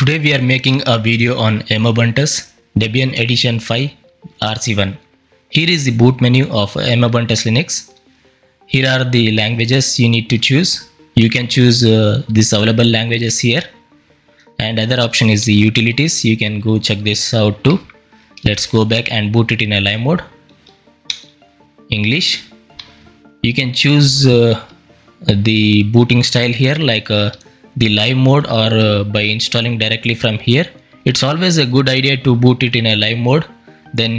Today we are making a video on Emmabuntüs Debian Edition 5 RC1. Here is the boot menu of Emmabuntüs Linux. Here are the languages you need to choose. You can choose these available languages here, and other option is the utilities. You can go check this out too. Let's go back and boot it in a live mode. English. You can choose the booting style here, like the live mode or by installing directly from here. It's always a good idea to boot it in a live mode, then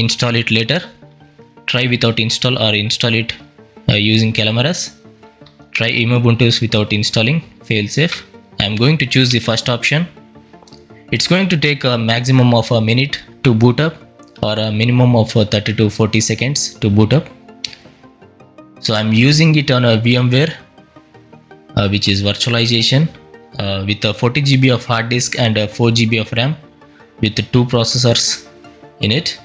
install it later. Try without install or install it using Calamares. Try Emmabuntüs without installing, failsafe. I'm going to choose the first option. It's going to take a maximum of a minute to boot up, or a minimum of 30 to 40 seconds to boot up. So I'm using it on a VMware, which is virtualization, with a 40 GB of hard disk and 4 GB of RAM, with 2 processors in it.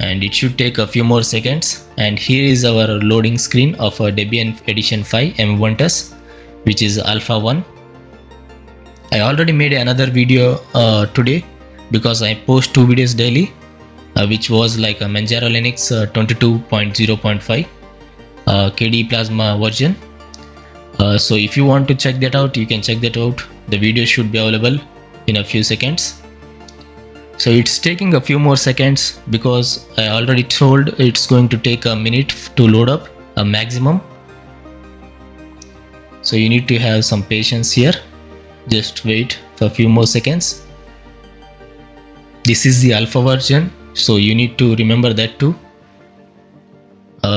And it should take a few more seconds. And here is our loading screen of Debian Edition 5 Emmabuntüs, which is Alpha 1. I already made another video today, because I post 2 videos daily, which was like a Manjaro Linux 22.0.5 KDE Plasma version. So if you want to check that out, you can check that out. The video should be available in a few seconds. So it's taking a few more seconds, because I already told it's going to take a minute to load up, a maximum. So you need to have some patience here. Just wait for a few more seconds. This is the alpha version, so you need to remember that too,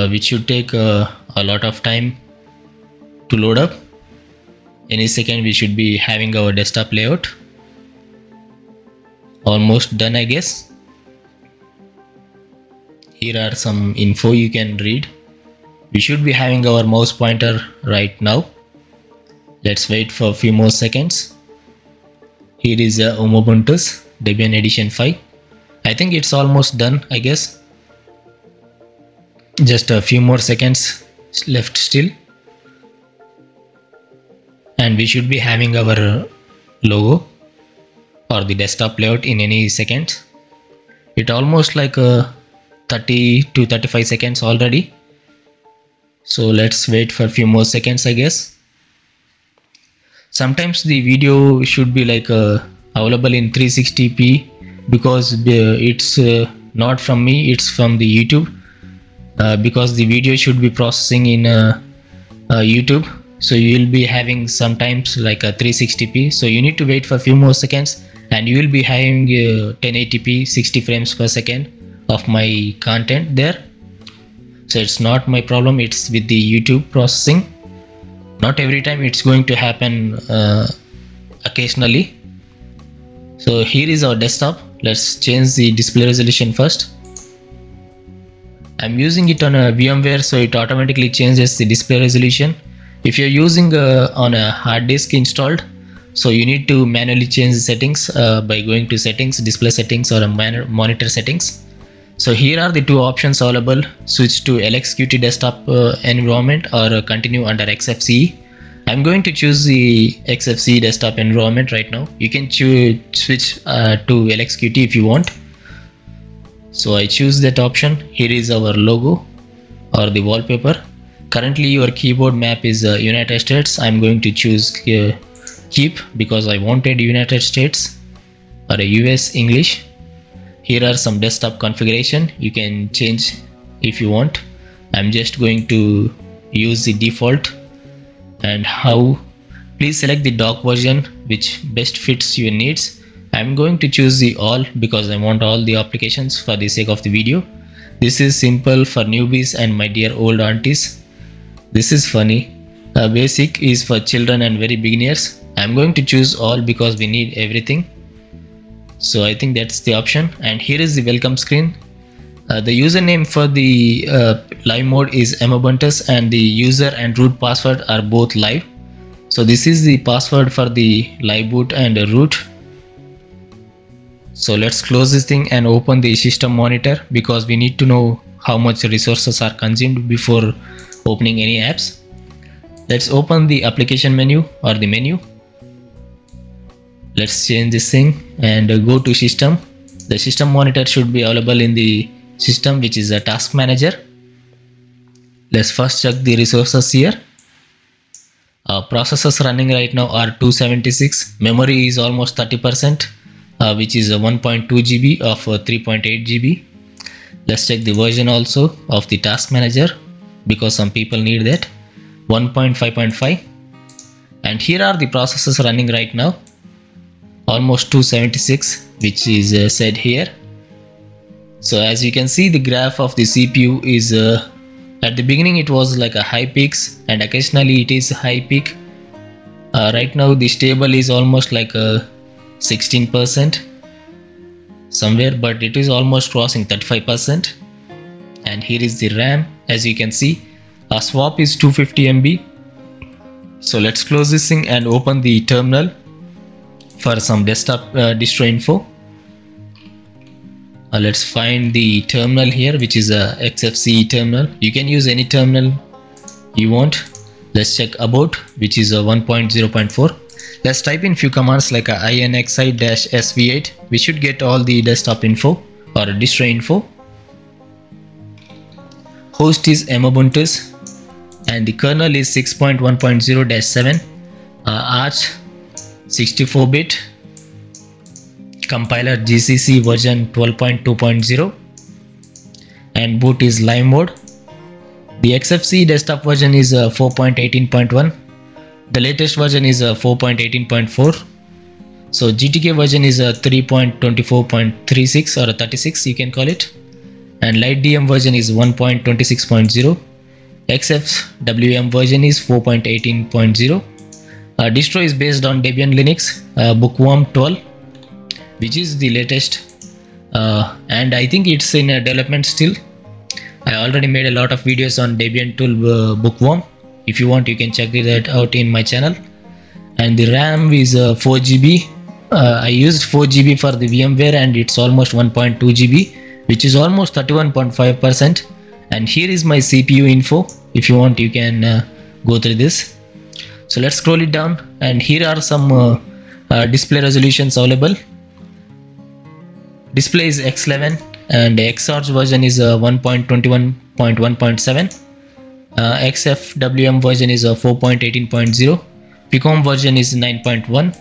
which should take a lot of time to load up. Any second we should be having our desktop layout. Almost done, I guess. Here are some info you can read. We should be having our mouse pointer right now. Let's wait for a few more seconds. Here is Emmabuntüs Debian Edition 5. I think it's almost done, I guess. Just a few more seconds left still. And we should be having our logo or the desktop layout in any second. It almost like 30 to 35 seconds already. So let's wait for a few more seconds, I guess. Sometimes the video should be like available in 360p, because it's not from me, it's from the YouTube, because the video should be processing in YouTube. So you will be having sometimes like a 360p, so you need to wait for a few more seconds, and you will be having 1080p 60 frames per second of my content there. So it's not my problem, it's with the YouTube processing. Not every time it's going to happen, occasionally. So here is our desktop. Let's change the display resolution first. I'm using it on a VMware, so it automatically changes the display resolution. If you're using on a hard disk installed, so you need to manually change the settings by going to settings, display settings, or a monitor settings. So here are the two options available. Switch to LXQt desktop environment, or continue under Xfce. I'm going to choose the Xfce desktop environment right now. You can choose switch to LXQt if you want. So I choose that option. Here is our logo or the wallpaper. Currently your keyboard map is United States. I'm going to choose keep, because I wanted United States or a US English. Here are some desktop configuration. You can change if you want. I'm just going to use the default. And how, please select the dock version which best fits your needs. I'm going to choose the all, because I want all the applications for the sake of the video. This is simple for newbies and my dear old aunties. This is funny. Basic is for children and very beginners. I'm going to choose all, because we need everything. So I think that's the option. And here is the welcome screen. The username for the live mode is Emmabuntüs, and the user and root password are both live. So this is the password for the live boot and root. So let's close this thing and open the system monitor, because we need to know how much resources are consumed before opening any apps. Let's open the application menu or the menu. Let's change this thing and go to system. The system monitor should be available in the system, which is a task manager. Let's first check the resources here. Processes running right now are 276. Memory is almost 30%, which is 1.2 GB of 3.8 GB. Let's check the version also of the task manager, because some people need that. 1.5.5. And here are the processes running right now, almost 276, which is said here. So as you can see, the graph of the CPU is at the beginning it was like a high peaks, and occasionally it is high peak. Right now the stable is almost like a 16% somewhere, but it is almost crossing 35%. And here is the RAM. As you can see, a swap is 250 MB. So let's close this thing and open the terminal for some desktop distro info. Let's find the terminal here, which is a Xfce terminal. You can use any terminal you want. Let's check about, which is a 1.0.4. Let's type in few commands like a INXI-SV8. We should get all the desktop info or distro info. Host is Emmabuntüs, and the kernel is 6.1.0-7, Arch 64-bit, compiler GCC version 12.2.0, and boot is live mode. The Xfce desktop version is 4.18.1. The latest version is 4.18.4. So GTK version is 3.24.36 or 36, you can call it. And lightdm version is 1.26.0. XFWM version is 4.18.0. Distro is based on Debian Linux, Bookworm 12, which is the latest, and I think it's in a development still. I already made a lot of videos on Debian tool Bookworm. If you want, you can check that out in my channel. And the RAM is 4 GB. I used 4 GB for the VMware, and it's almost 1.2 GB, which is almost 31.5%. And here is my CPU info. If you want, you can go through this. So let's scroll it down, and here are some display resolutions available. Display is X11, and Xorg version is 1.21.1.7. XFWM version is 4.18.0. Picom version is 9.1.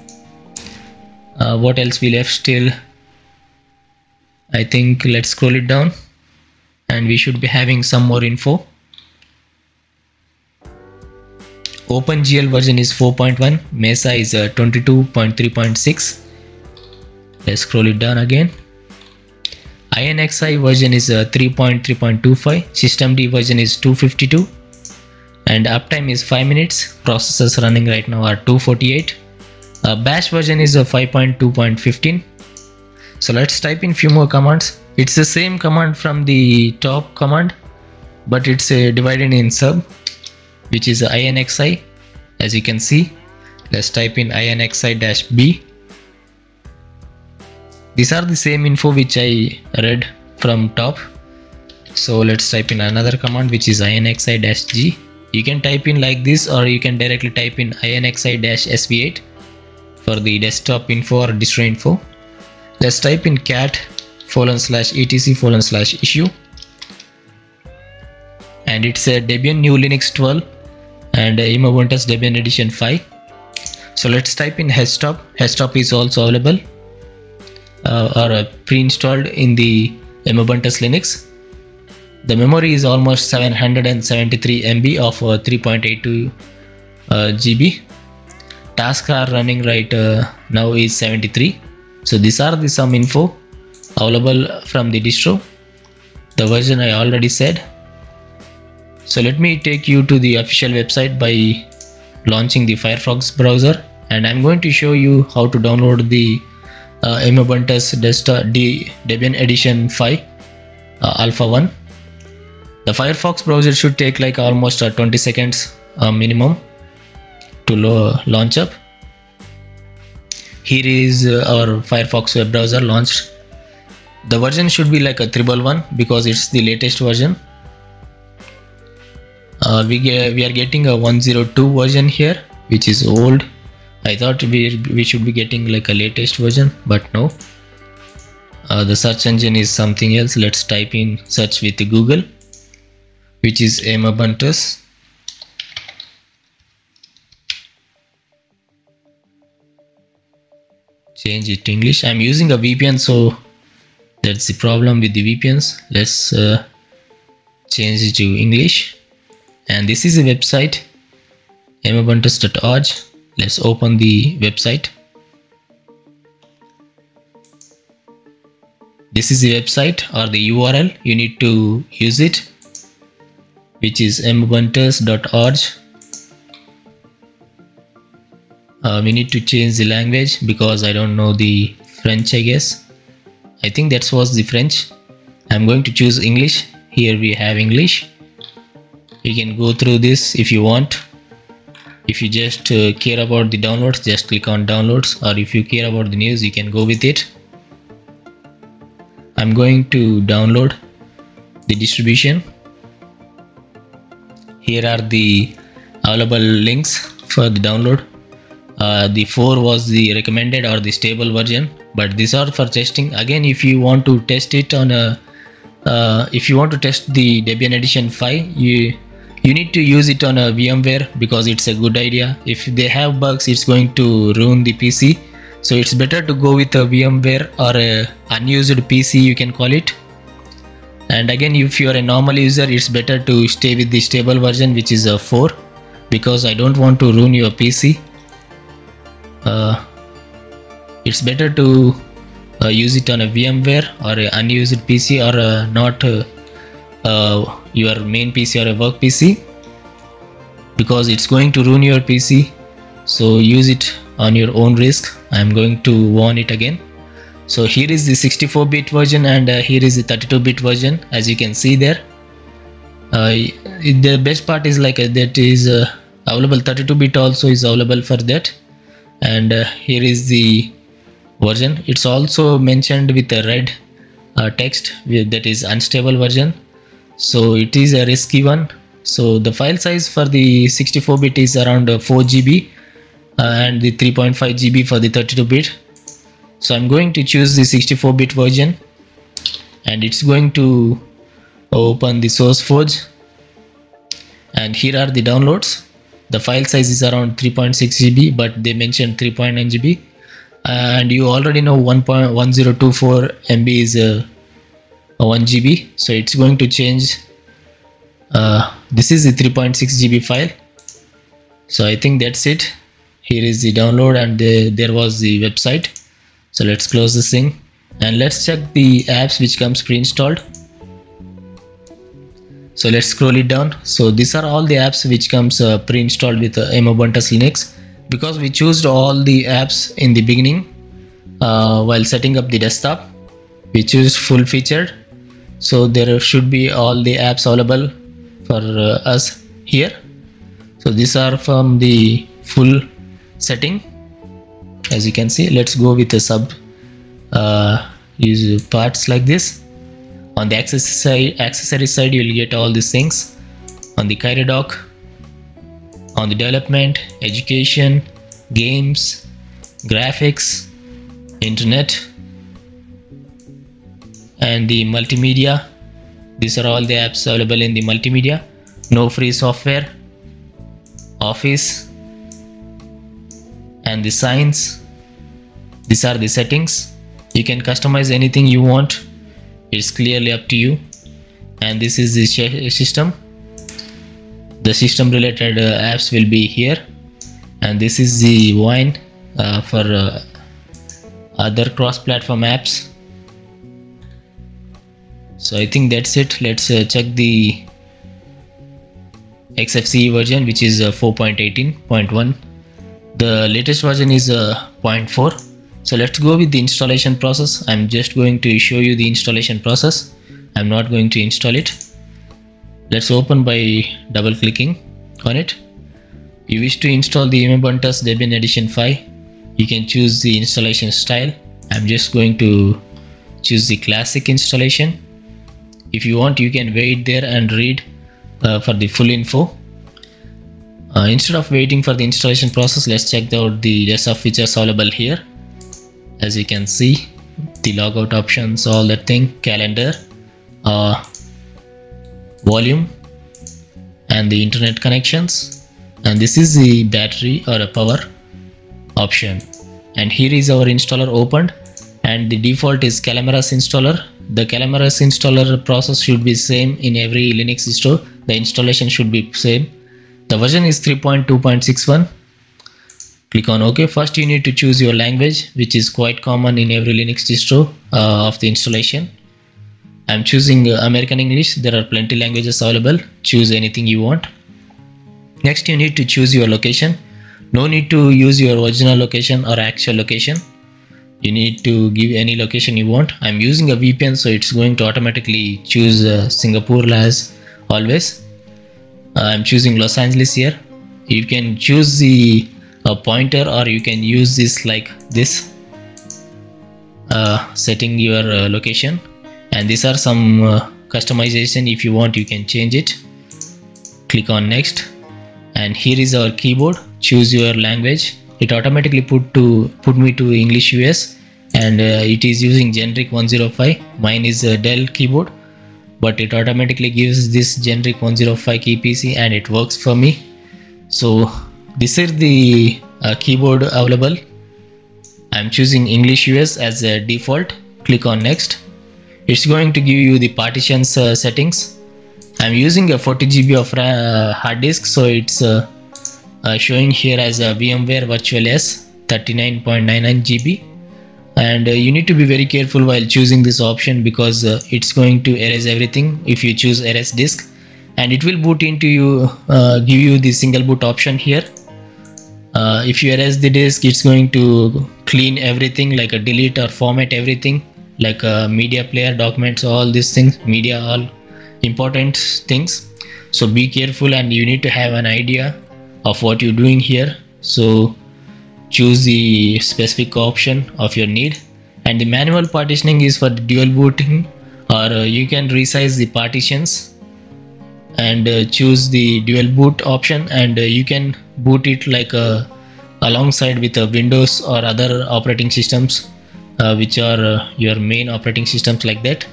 What else we left still? I think let's scroll it down, and we should be having some more info. OpenGL version is 4.1. MESA is 22.3.6. Let's scroll it down again. INXI version is 3.3.25. SYSTEMD version is 252, and uptime is 5 minutes. Processes running right now are 248. Bash version is 5.2.15. So let's type in few more commands. It's the same command from the top command, but it's divided in sub, which is INXI, as you can see. Let's type in INXI-B. These are the same info which I read from top. So let's type in another command, which is INXI-G. You can type in like this, or you can directly type in INXI-SV8 for the desktop info or distro info. Let's type in cat:/etc/issue, and it's a Debian New Linux 12 and Emmabuntüs Debian Edition 5. So let's type in Htop. Htop is also available or pre-installed in the Emmabuntüs Linux. The memory is almost 773 MB of 3.82 GB. Tasks are running right now is 73. So these are the some info available from the distro. The version I already said. So let me take you to the official website by launching the Firefox browser, and I'm going to show you how to download the Emmabuntüs desktop Debian Edition 5 Alpha 1. The Firefox browser should take like almost 20 seconds minimum to launch up. Here is our Firefox web browser launched. The version should be like a 111 because it's the latest version. We are getting a 102 version here, which is old. I thought we should be getting like a latest version, but no, the search engine is something else. Let's type in search with Google, which is Emmabuntüs. Change it to English. I'm using a VPN, so that's the problem with the VPNs. Let's change it to English. And this is a website, emmabuntüs.org. Let's open the website. This is the website or the URL you need to use it, which is emmabuntüs.org. We need to change the language because I don't know the French, I guess. I think that was the French. I'm going to choose English. Here we have English. You can go through this if you want. If you just care about the downloads, just click on downloads, or if you care about the news, you can go with it. I'm going to download the distribution. Here are the available links for the download. The 4 was the recommended or the stable version, but these are for testing. Again, if you want to test it on a if you want to test the Debian edition 5, you need to use it on a VMware because it's a good idea. If they have bugs, it's going to ruin the PC, so it's better to go with a VMware or a unused PC, you can call it. And again, if you are a normal user, it's better to stay with the stable version, which is a 4, because I don't want to ruin your PC. It's better to use it on a VMware or an unused PC, or not your main PC or a work PC, because it's going to ruin your PC. So use it on your own risk. I'm going to warn it again. So here is the 64-bit version, and here is the 32-bit version. As you can see there, the best part is like that is available. 32-bit also is available for that. And here is the version. It's also mentioned with a red text that is unstable version, so it is a risky one. So the file size for the 64-bit is around 4 GB, and the 3.5 GB for the 32-bit. So I'm going to choose the 64-bit version, and it's going to open the SourceForge, and here are the downloads. The file size is around 3.6 GB, but they mentioned 3.9 GB, and you already know 1.1024 MB is 1 GB, so it's going to change. This is the 3.6 GB file. So I think that's it. Here is the download, and there was the website. So let's close this thing and let's check the apps which comes pre-installed. So let's scroll it down. So these are all the apps which comes pre-installed with Emmabuntüs Linux, because we chose all the apps in the beginning while setting up the desktop. We choose full featured, so there should be all the apps available for us here. So these are from the full setting, as you can see. Let's go with the sub use parts like this. On the accessory side, you will get all these things. On the Cairo Dock, on the development, education, games, graphics, internet, and the multimedia. These are all the apps available in the multimedia. No free software, office, and the science. These are the settings. You can customize anything you want. It's clearly up to you. And this is the system. The system related apps will be here, and this is the Wine for other cross-platform apps. So I think that's it. Let's check the Xfce version, which is 4.18.1. The latest version is 0.4. So let's go with the installation process. I'm just going to show you the installation process. I'm not going to install it. Let's open by double clicking on it. If you wish to install the Emmabuntüs Debian Edition 5, you can choose the installation style. I'm just going to choose the classic installation. If you want, you can wait there and read for the full info. Instead of waiting for the installation process, let's check out the rest of features available here. As you can see, the logout options, all that thing, calendar, volume, and the internet connections. And this is the battery or a power option. And here is our installer opened, and the default is Calamares installer. The Calamares installer process should be same in every Linux distro. The installation should be same. The version is 3.2.61. Click on OK. First you need to choose your language, which is quite common in every Linux distro of the installation. I'm choosing American English. There are plenty languages available. Choose anything you want. Next you need to choose your location. No need to use your original location or actual location. You need to give any location you want. I'm using a VPN, so it's going to automatically choose Singapore as always. I'm choosing Los Angeles here. You can choose the pointer, or you can use this like this, setting your location. And these are some customization. If you want, you can change it. Click on next, and here is our keyboard. Choose your language. It automatically put me to English US, and it is using generic 105. Mine is a Dell keyboard, but it automatically gives this generic 105 key PC, and it works for me. So this is the keyboard available. I'm choosing English US as a default. Click on next. It's going to give you the partitions settings. I'm using a 40 GB of hard disk, so it's showing here as a VMware VirtualS 39.99 GB. And you need to be very careful while choosing this option, because it's going to erase everything if you choose erase disk, and it will boot into you, give you the single boot option here. If you erase the disk, it's going to clean everything, like a delete or format everything, like a media player, documents, all these things, media, all important things. So be careful, and you need to have an idea of what you're doing here. So choose the specific option of your need, and the manual partitioning is for the dual booting, or you can resize the partitions and choose the dual boot option, and you can boot it like alongside with Windows or other operating systems which are your main operating systems, like that.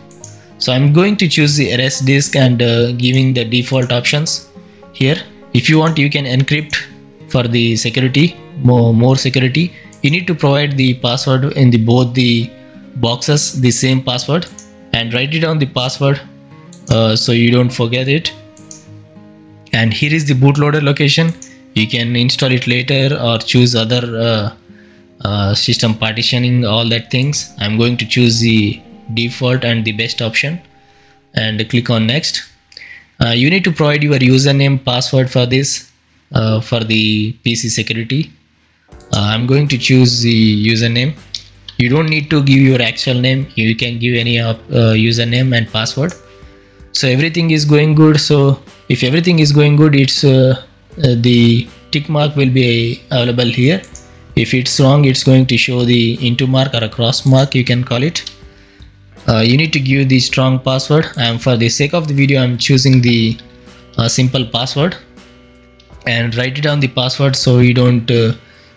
So I'm going to choose the erase disk and giving the default options here. If you want, you can encrypt for the security, more security. You need to provide the password in the both the boxes, the same password, and write it on the password so you don't forget it. And here is the bootloader location. You can install it later or choose other system partitioning, all that things. I'm going to choose the default and the best option, and click on next. You need to provide your username, password for this, for the PC security. I'm going to choose the username. You don't need to give your actual name. You can give any username and password. So everything is going good. So if everything is going good, it's the tick mark will be available here. If it's wrong, it's going to show the into mark or a cross mark, you can call it. You need to give the strong password, and for the sake of the video I'm choosing the simple password, and write it on the password so you don't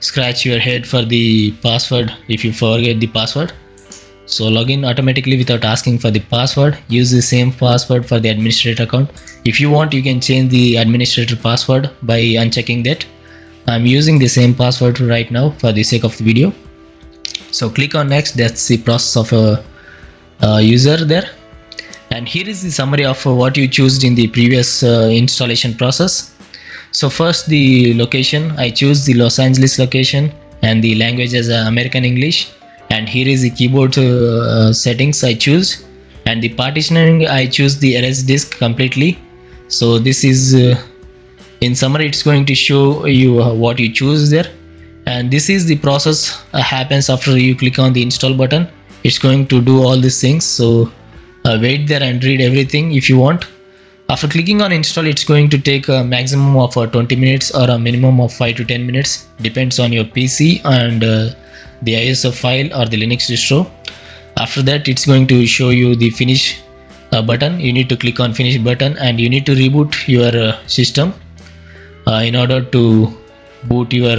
scratch your head for the password if you forget the password. So login automatically without asking for the password. Use the same password for the administrator account. If you want, you can change the administrator password by unchecking that. I'm using the same password right now for the sake of the video. So click on next. That's the process of a user there. And here is the summary of what you chose in the previous installation process. So first, the location. I choose the Los Angeles location, and the language as American English. And here is the keyboard settings I choose, and the partitioning I choose the erase disk completely. So this is in summary. It's going to show you what you choose there, and this is the process happens after you click on the install button. It's going to do all these things. So wait there and read everything if you want. After clicking on install, it's going to take a maximum of 20 minutes or a minimum of 5 to 10 minutes, depends on your PC and the ISO file or the Linux distro. After that, it's going to show you the finish button. You need to click on finish button, and you need to reboot your system. in order to boot your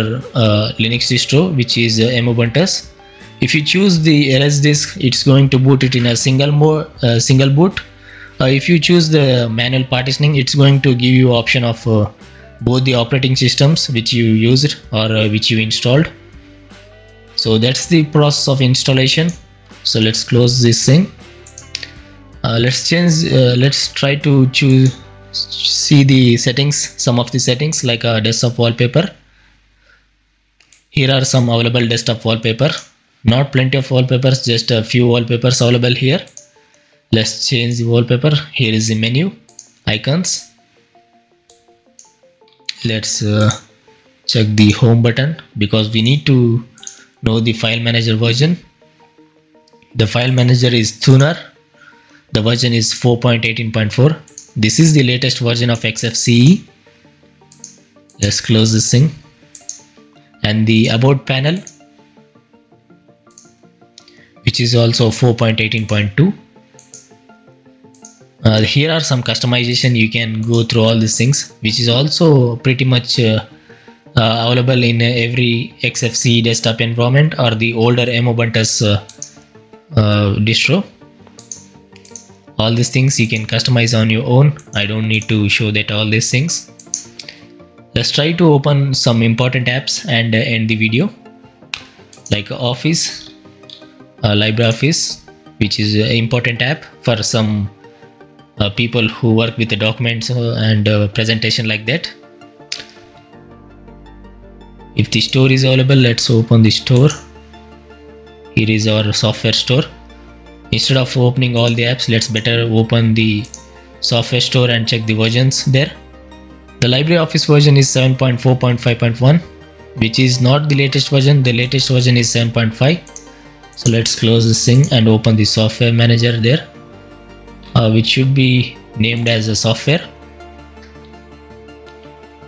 Linux distro, which is Emmabuntüs. If you choose the LS disk, it's going to boot it in a single boot. If you choose the manual partitioning, it's going to give you option of both the operating systems which you used or which you installed. So that's the process of installation. So let's close this thing. Let's try to see the settings, some of the settings like a desktop wallpaper. Here are some available desktop wallpaper, not plenty of wallpapers, just a few wallpapers available here. Let's change the wallpaper. Here is the menu, icons. Let's check the home button because we need to know the file manager version. The file manager is Thunar. The version is 4.18.4. This is the latest version of Xfce. Let's close this thing. And the about panel, which is also 4.18.2. Here are some customization. You can go through all these things, which is also pretty much available in every Xfce desktop environment or the older Emmabuntüs distro. All these things you can customize on your own. I don't need to show that all these things. Let's try to open some important apps and end the video, like Office, LibreOffice, which is an important app for some people who work with the documents and presentation like that. If the store is available, let's open the store. Here is our software store. Instead of opening all the apps, let's better open the software store and check the versions there. The LibreOffice version is 7.4.5.1, which is not the latest version. The latest version is 7.5. So let's close this thing and open the software manager there, which should be named as a software.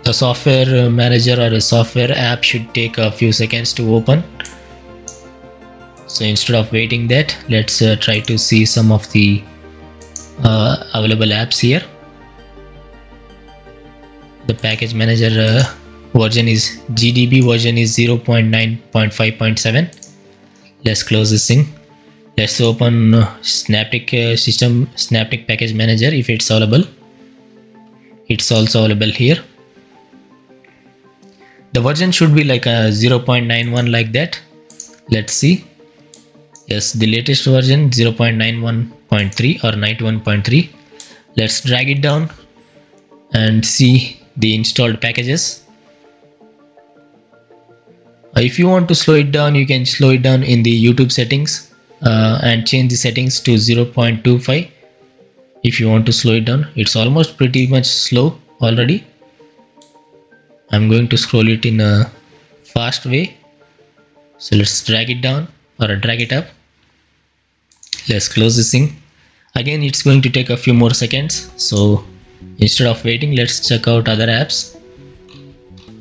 The software manager or a software app should take a few seconds to open. So instead of waiting that, let's try to see some of the available apps here. The package manager version is GDB version is 0.9.5.7. Let's close this thing. Let's open Synaptic Synaptic package manager if it's available. It's also available here. The version should be like a 0.91 like that. Let's see. Yes, the latest version 0.91.3 or 91.3. Let's drag it down and see the installed packages. If you want to slow it down, you can slow it down in the YouTube settings and change the settings to 0.25 if you want to slow it down. It's almost pretty much slow already. I'm going to scroll it in a fast way. So let's drag it down or drag it up. Let's close this thing. Again, it's going to take a few more seconds. So instead of waiting, let's check out other apps,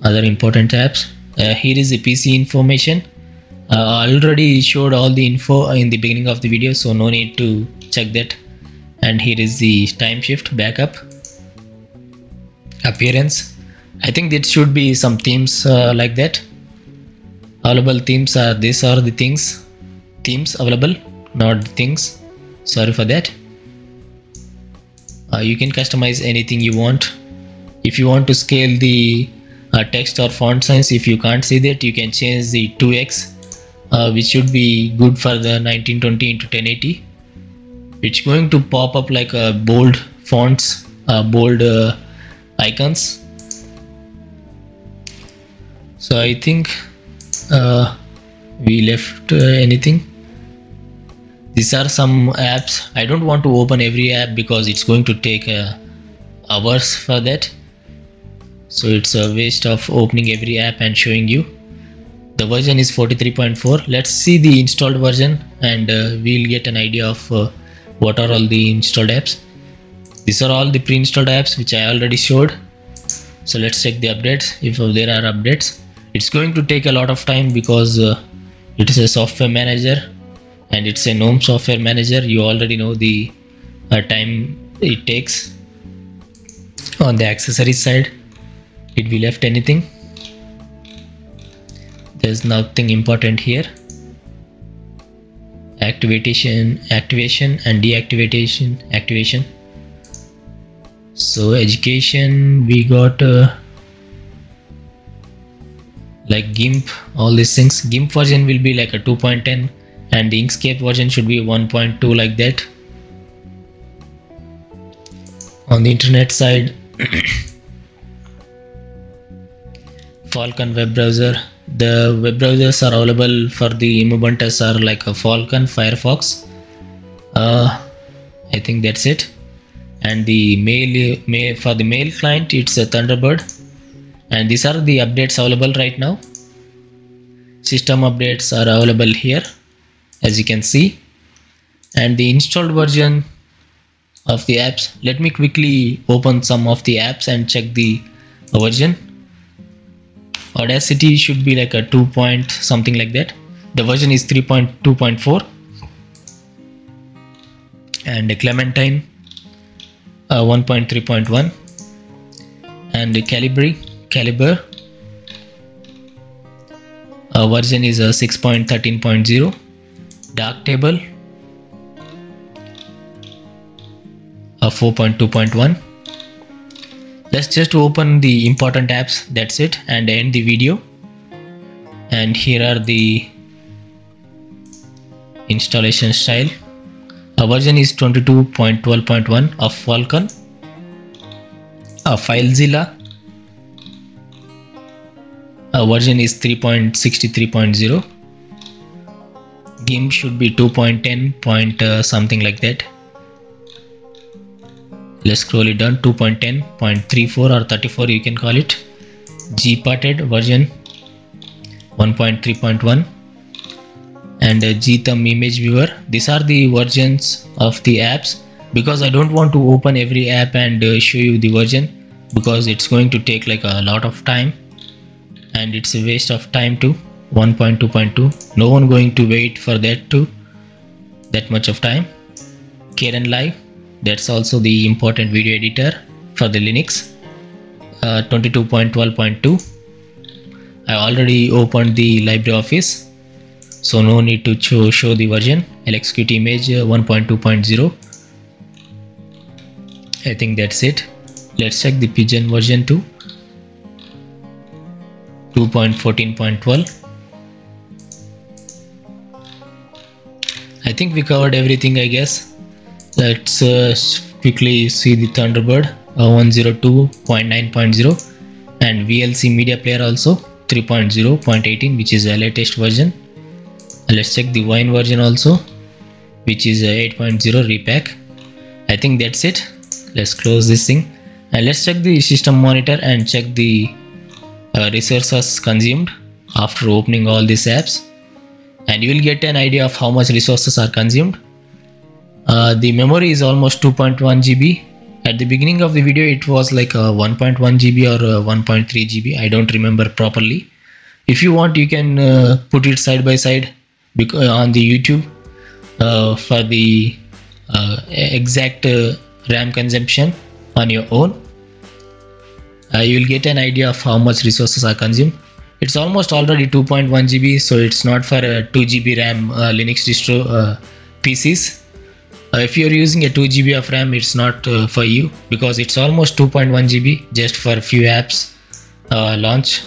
other important apps. Here is the PC information. I already showed all the info in the beginning of the video, so no need to check that. And here is the Timeshift backup, appearance. I think it should be some themes like that. Available themes are these are the things. Themes available, not things. Sorry for that. You can customize anything you want. If you want to scale the text or font size, if you can't see that, you can change the 2x, which should be good for the 1920 into 1080. It's going to pop up like a bold fonts, bold icons. So I think we left anything. These are some apps. I don't want to open every app because it's going to take hours for that. So it's a waste of opening every app and showing you. The version is 43.4. Let's see the installed version and we'll get an idea of what are all the installed apps. These are all the pre-installed apps which I already showed. So let's check the updates if there are updates. It's going to take a lot of time because it is a software manager and it's a GNOME software manager. You already know the time it takes. On the accessory side, Did we left anything? There's nothing important here. Activation and deactivation, activation. So education, we got like GIMP, all these things. GIMP version will be like a 2.10 and the Inkscape version should be 1.2, like that. On the internet side, Falcon web browser. The web browsers are available for the Emmabuntüs are like a Falcon, Firefox. I think that's it. And the mail for the mail client, it's a Thunderbird. And these are the updates available right now. System updates are available here, as you can see. And the installed version of the apps. Let me quickly open some of the apps and check the version. Audacity should be like a 2. Something like that. The version is 3.2.4. And Clementine 1.3.1. And Calibre version is a 6.13.0. Darktable a 4.2.1. Let's just open the important apps, that's it, and end the video. And here are the installation style. A version is 22.12.1 of Falcon, a FileZilla. A version is 3.63.0. GIMP should be 2.10 point something like that. Let's scroll it down, 2.10.34 or 34 you can call it. Gparted version 1.3.1 and Gthumb image viewer. These are the versions of the apps, because I don't want to open every app and show you the version, because it's going to take like a lot of time and it's a waste of time too. 1.2.2, no one going to wait for that too, that much of time. Kden Live, that's also the important video editor for the Linux. 22.12.2. I already opened the LibreOffice, so no need to show the version. LXQt image 1.2.0. I think that's it. Let's check the Pigeon version too. 2.14.12. I think we covered everything, I guess. Let's quickly see the Thunderbird 102.9.0 and VLC media player also 3.0.18, which is the latest version. Let's check the Wine version also, which is 8.0 repack. I think that's it. Let's close this thing and let's check the system monitor and check the resources consumed after opening all these apps, and you will get an idea of how much resources are consumed. The memory is almost 2.1 GB. At the beginning of the video it was like 1.1 GB or 1.3 GB, I don't remember properly. If you want, you can put it side by side on the YouTube for the exact RAM consumption on your own. You will get an idea of how much resources are consumed. It's almost already 2.1 GB, so it's not for 2 GB RAM Linux distro PCs. If you are using a 2 GB of RAM, it's not for you, because it's almost 2.1 GB just for a few apps launch.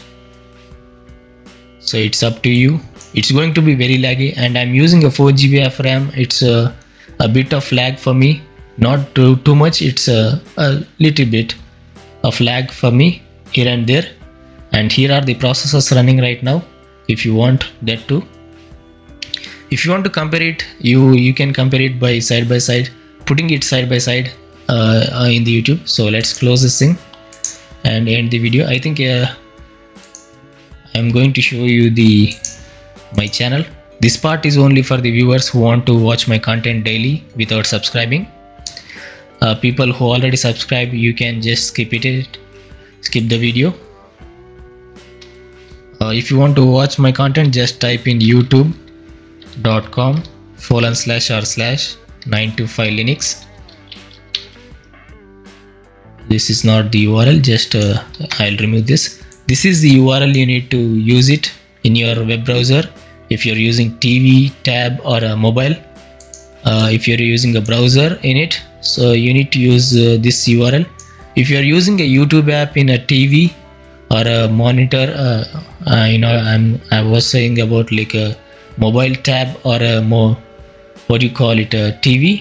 So it's up to you. It's going to be very laggy, and I'm using a 4 GB of RAM. It's a bit of lag for me, not too much. It's a little bit of lag for me here and there. And here are the processors running right now, if you want that too. If you want to compare it, you can compare it by side, putting it side by side in the YouTube. So let's close this thing and end the video. I think I'm going to show you my channel. This part is only for the viewers who want to watch my content daily without subscribing. People who already subscribe, you can just skip the video. If you want to watch my content, just type in youtube.com/r/9to5linux. This is not the URL, just I'll remove this. This is the URL you need to use it in your web browser if you're using TV, tab or a mobile. If you're using a browser in it, so you need to use this URL. If you're using a YouTube app in a TV or a monitor, you know, I was saying about like a mobile tab or a more, what do you call it, a TV.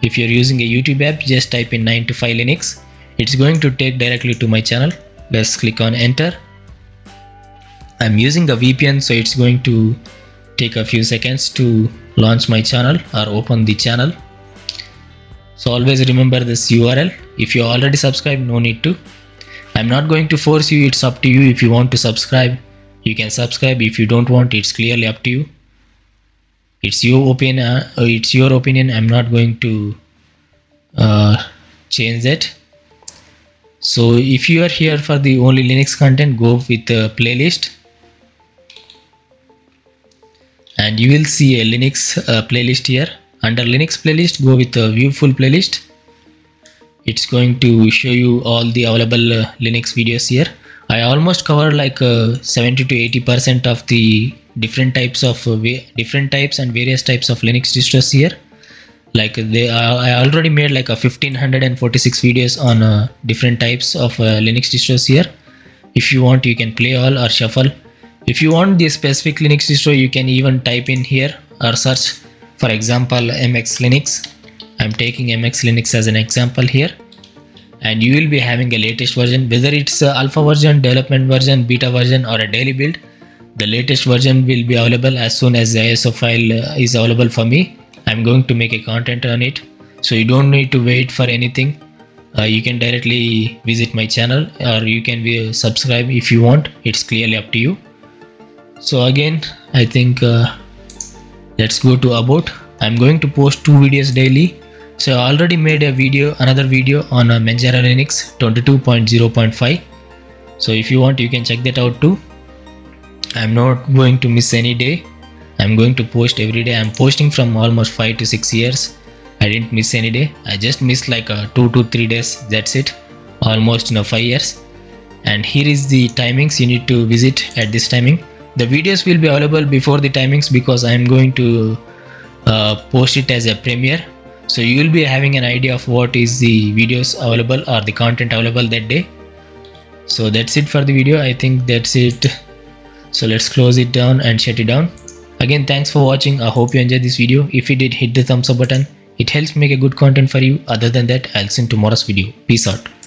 If you're using a YouTube app, just type in 9to5Linux. It's going to take directly to my channel. Let's click on enter. I'm using a VPN, so it's going to take a few seconds to launch my channel or open the channel. So always remember this URL. If you're already subscribed, no need to. I'm not going to force you. It's up to you. If you want to subscribe, you can subscribe. If you don't want, it's clearly up to you. It's your opinion. I'm not going to change that. So if you are here for the only Linux content, go with the playlist and you will see a Linux playlist here. Under Linux playlist, go with the view full playlist. It's going to show you all the available Linux videos here. I almost cover like 70 to 80% of the different types of and various types of Linux distros here. Like I already made like a 1546 videos on different types of Linux distros here. If you want, you can play all or shuffle. If you want the specific Linux distro, you can even type in here or search. For example, MX Linux. I'm taking MX Linux as an example here, and you will be having a latest version, whether it's alpha version, development version, beta version or a daily build. The latest version will be available as soon as the ISO file is available for me. I'm going to make a content on it, so you don't need to wait for anything. You can directly visit my channel, or you can be subscribe if you want. It's clearly up to you. So again, I think let's go to about. I'm going to post 2 videos daily. So I already made a video, another video on Manjaro Linux 22.0.5. So if you want, you can check that out too. I'm not going to miss any day. I'm going to post every day. I'm posting from almost 5 to 6 years. I didn't miss any day. I just missed like 2 to 3 days. That's it. Almost 5 years. And here is the timings. You need to visit at this timing. The videos will be available before the timings because I'm going to post it as a premiere. So you will be having an idea of what is the videos available or the content available that day. So that's it for the video. I think that's it. So let's close it down and shut it down. Again, thanks for watching. I hope you enjoyed this video. If you did, hit the thumbs up button. It helps make a good content for you. Other than that, I'll see you in tomorrow's video. Peace out.